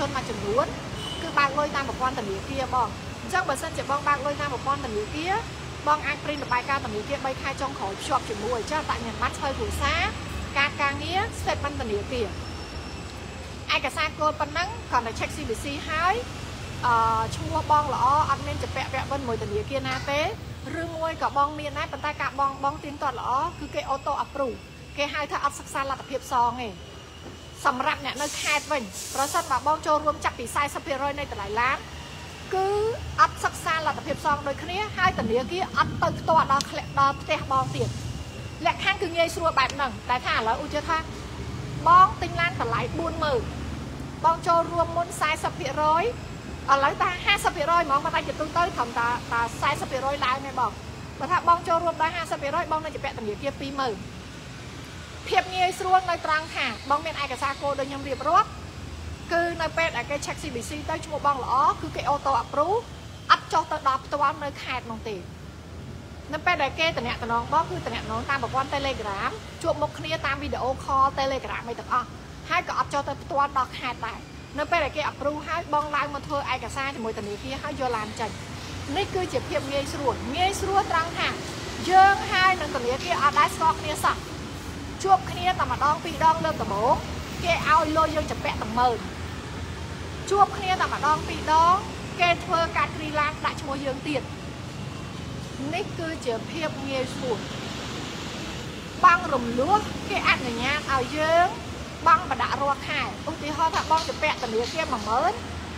ជនមួយចំនួនគឺបើកលុយតាមប្រព័ន្ធធនាគារបងអញ្ចឹងបើសិនជាបងបើកលុយតាមប្រព័ន្ធធនាគារបងអាចព្រីនរបាយការណ៍ធនាគារ3ខែចុងក្រោយភ្ជាប់ជាមួយចាបញ្ញត្តិប័ណ្ណឆ្លើយគ្រួសារការការងារ statement ធនាគារឯកសារគោលប៉ុណ្ណឹងគ្រាន់តែ check CBC ហើយឈ្មោះបងល្អអត់មានជាពាក់វិនមួយធនាគារណាទេឬមួយក៏បងមានដែរប៉ុន្តែការបងទៀងទាត់ល្អគឺគេ auto approve គេហៅថាអត់សិក្សាលទ្ធភាពសងទេសម្រាប់អ្នកនៅខេត្តវិញប្រសិនបើបងចូលរួមចាប់ពី 40% នៃតម្លៃឡានគឺអត់សិក្សាលទ្ធភាពសងដូចគ្នាហើយធនាគារអត់ទៅផ្ទាល់ដល់ផ្ទះបងទៀតលក្ខខណ្ឌគឺងាយស្រួលបែបហ្នឹងតែថាឥឡូវឧទាហរណ៍ថាបងទិញឡានតម្លៃ 40000 បងចូលរួមមុន 40% ឥឡូវតា 50% ហ្មងមិនអាចទទួលទៅព្រមតា 40% ឡើងទេបងបើថាបងចូលរួមដល់ 50% បងនៅជាពាក់ធនាគារ 20000ភាពងាយស្រួលនៅត្រង់ថាបងមានឯកសារគោលដូចខ្ញុំរៀបរាប់គឺនៅពេលដែលគេ check CBC ទៅឈ្មោះបងល្អគឺគេ auto approve អត់ចុះទៅដល់ផ្ទាល់នៅខេត្តនោះទេនៅពេលដែលគេតំណងបងគឺតំណងតាមប្រព័ន្ធ Telegram ជួបមុខគ្នាតាមវីដេអូ call Telegram អីទាំងអស់ហើយក៏អត់ចុះទៅផ្ទាល់ដល់ខេត្តដែរនៅពេលដែលគេ approve ហើយបងឡើងមកធ្វើឯកសារជាមួយធនាគារហើយយកឡានចេញនេះគឺជាភាពងាយស្រួលត្រង់ថាយើងហើយនឹងធនាគារអត់ដែរស្គាល់គ្នាសោះជួបគ្នាតែម្ដងពីរដងលើកដំបូងគេឲ្យលុយយើងចម្ពាក់តែ10000ជួបគ្នាតែម្ដងពីរដងគេធ្វើការគ្រីឡានដាក់ឈ្មោះយើងទៀតនេះគឺជាភាពងាយស្រួលបង់រំលោះគេអនុញ្ញាតឲ្យយើងបង់បដាក់រាល់ខែឧទាហរណ៍ថាបង់ចម្ពាក់ធនាគារ 10000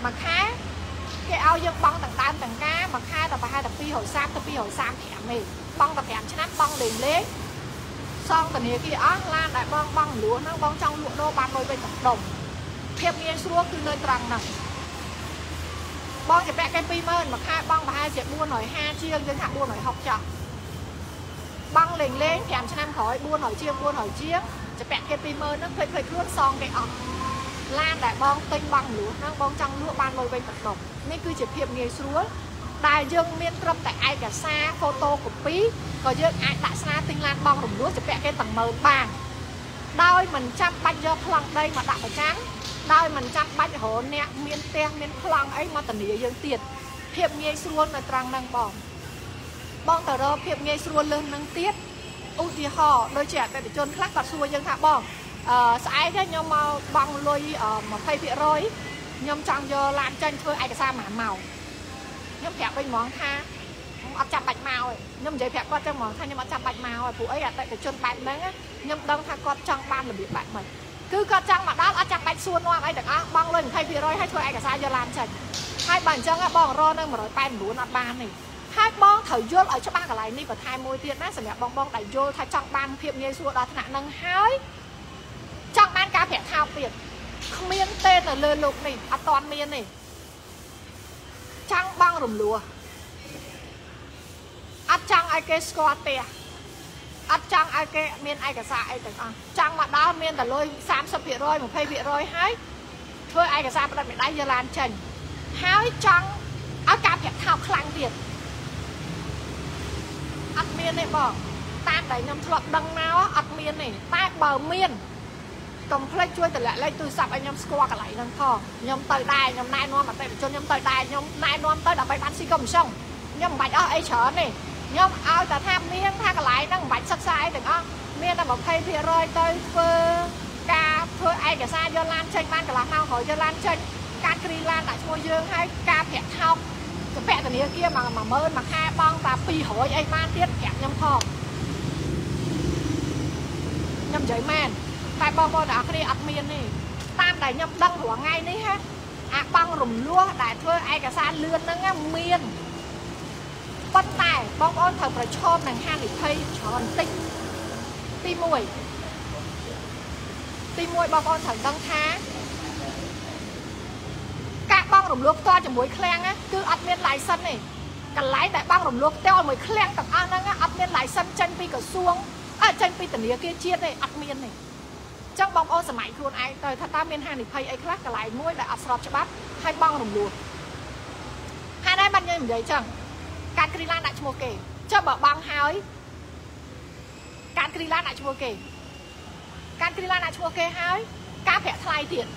មួយខែគេឲ្យយើងបង់ទាំងដើមទាំងការមួយខែតែប្រហែលតែ230ទៅ235ទេបង់តែ5ឆ្នាំបង់លេងសងធនាគារអស់ឡានដែលបងលួហ្នឹងបងចង់លក់ដូរបានមួយវិញម្ដងភាពងាយស្រួលគឺនៅត្រង់ហ្នឹងបងជាពាក់គេ 20000 មួយខែបងប្រហែលជា450ជាងយើងថា460ចោះបងលេង5ឆ្នាំក្រោយ400ជាងជាពាក់គេ 20000 ហ្នឹងភ្លេចខ្លួនសងគេអស់ឡានដែលបងទិញបងលួហ្នឹងបងចង់លក់បានមួយវិញម្ដងនេះគឺជាភាពងាយស្រួលដែលយើងមានត្រឹមតែឯកសារហ្វូតូកូពីក៏យើងអាចដាក់ស្នាទិញឡានបងរំលោះជាពាក់គេទាំង10000បានដោយមិនចាំបាច់យកប្លង់ដីមកដាក់ប្រចាំដោយមិនចាំបាច់រកអ្នកមានផ្ទះមានប្លង់អីមកធានាយើងទៀតភាពងាយស្រួលនៅត្រង់ហ្នឹងបងតើរកភាពងាយស្រួលលើសហ្នឹងទៀតឧទាហរណ៍ដូចជាអតិថិជនខ្លះគាត់សួរយើងថាបងស្អែកទេខ្ញុំមកបង់លុយ 20% ខ្ញុំចង់យកឡានចេញធ្វើឯកសារមួយម៉ោងខ្ញុំប្រាប់វិញហ្មងថាខ្ញុំអត់ចាំបាច់មកទេខ្ញុំនិយាយប្រាប់គាត់ចឹងហ្មងថាខ្ញុំអត់ចាំបាច់មកទេព្រោះអីអតិថិជនបែបហ្នឹងខ្ញុំដឹងថាគាត់ចង់បានរបៀបបែបហ្នឹងគឺគាត់ចង់មកដល់អត់ចាំបាច់សួរនាំអីទាំងអស់បង់លុយ 20% ហើយធ្វើឯកសារយកឡានចេញហើយបើអញ្ចឹងបងរកនៅ189អត់បានទេហើយបងត្រូវយល់ឲ្យច្បាស់កន្លែងនេះបន្ថែមមួយទៀតណាសម្រាប់បងដែលយល់ថាចង់បានភាពងាយស្រួលដល់ថ្នាក់ហ្នឹងហើយចង់បានការប្រាក់ថោកទៀតគ្មានទេនៅលើលោកនេះអត់តាន់មានទេចង់បង់រំលោះអត់ចង់ឲ្យគេស្គាល់ផ្ទះអត់ចង់ឲ្យគេមានឯកសារអីទាំងអស់ចង់មកដល់មានតែលុយ 30% 20% ហើយធ្វើឯកសារផ្ដិតមេដៃយកឡានចេញហើយចង់ឲ្យការប្រាក់ថោកខ្លាំងទៀតអត់មានទេបងតាមដែលខ្ញុំធ្លាប់ដឹងមកអត់មានទេតែបើមានកុំភ្លេចជួយតម្លាក់លេខទូរស័ព្ទឲ្យខ្ញុំស្គាល់កន្លែងហ្នឹងផងខ្ញុំទៅដែរខ្ញុំណែនាំអតិថិជនខ្ញុំទៅដែរខ្ញុំណែនាំទៅដើម្បីបានស៊ីកុំសុំខ្ញុំមិនបាច់អស់អីច្រើនទេខ្ញុំឲ្យតែថាមានថាកន្លែងហ្នឹងមិនបាច់សិក្សាអីទាំងអស់មានតែ 20% ទៅធ្វើការធ្វើឯកសារយកឡានចេញបានកន្លះម៉ោងក្រោយយកឡានចេញការគ្រីឡានដាក់ឈ្មោះយើងហើយការប្រាក់ថោកទៅពាក់ធនាគារ10000មួយខែបង់តែ200អីបានទៀតប្រាក់ខ្ញុំផងខ្ញុំនិយាយមែនតែបងប្អូនទាំងអស់គ្នាអត់មានទេតាមដែលខ្ញុំដឹងរាល់ថ្ងៃនេះហាអាបង់រំលោះដែលធ្វើឯកសារលឿនហ្នឹងមានប៉ុន្តែបងប្អូនត្រូវប្រឈមនឹងហានិភ័យច្រើនតិចទី1បងប្អូនត្រូវដឹងថាការបង់រំលោះផ្ទាល់ជាមួយឃ្លាំងគឺអត់មាន license ទេកន្លែងដែលបង់រំលោះផ្ទាល់មួយឃ្លាំងទាំងអស់ហ្នឹងអត់មាន license ចេញពីក្រសួងចេញពីធនាគារជាតិទេអត់មានទេចឹងបងប្អូនសម័យខ្លួនឯងទៅថាតើមានហានិភ័យអីខ្លះកន្លែងមួយដែលអត់ស្របច្បាប់ហើយបង់រំលោះហើយដែរបាត់យើងនិយាយចឹងការគ្រីឡានដាក់ឈ្មោះគេចុះបើបង់ហើយការគ្រីឡានដាក់ឈ្មោះគេហើយការប្រាក់ថ្លៃទៀត